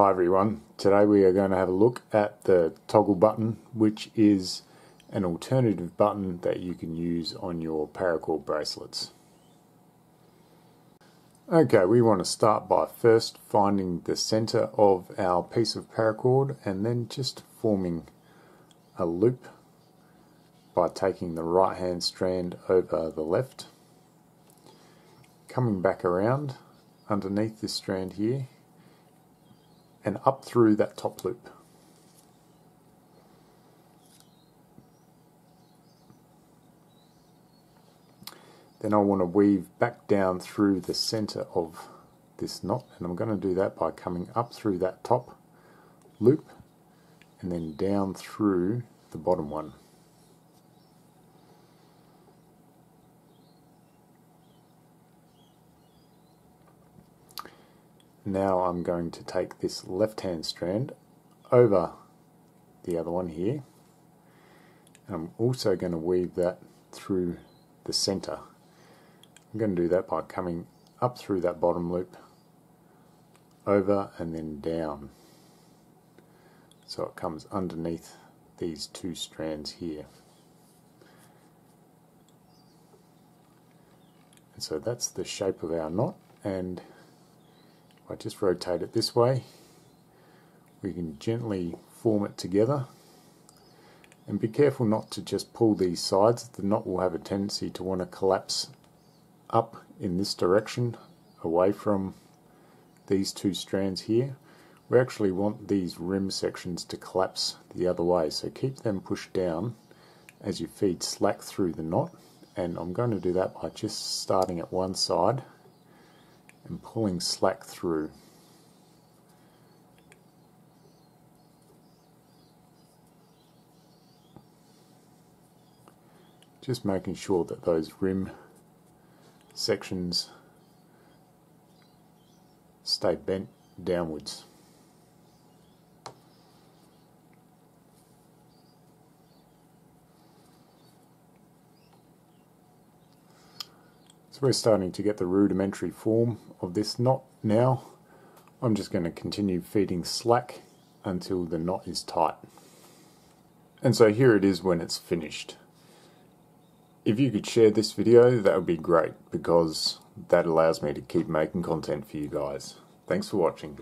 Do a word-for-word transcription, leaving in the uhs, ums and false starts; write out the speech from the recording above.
Hi everyone, today we are going to have a look at the toggle button, which is an alternative button that you can use on your Paracord bracelets. Okay, we want to start by first finding the center of our piece of Paracord and then just forming a loop by taking the right hand strand over the left, coming back around underneath this strand here and up through that top loop. Then I want to weave back down through the center of this knot, and I'm going to do that by coming up through that top loop and then down through the bottom one. Now I'm going to take this left hand strand over the other one here, and I'm also going to weave that through the center. I'm going to do that by coming up through that bottom loop, over and then down, so it comes underneath these two strands here. And so that's the shape of our knot, and I just rotate it this way. We can gently form it together, and be careful not to just pull these sides. The knot will have a tendency to want to collapse up in this direction away from these two strands here. We actually want these rim sections to collapse the other way, so keep them pushed down as you feed slack through the knot, and I'm going to do that by just starting at one side and pulling slack through. Just making sure that those rim sections stay bent downwards. We're starting to get the rudimentary form of this knot now. I'm just going to continue feeding slack until the knot is tight. And so here it is when it's finished. If you could share this video, that would be great, because that allows me to keep making content for you guys. Thanks for watching.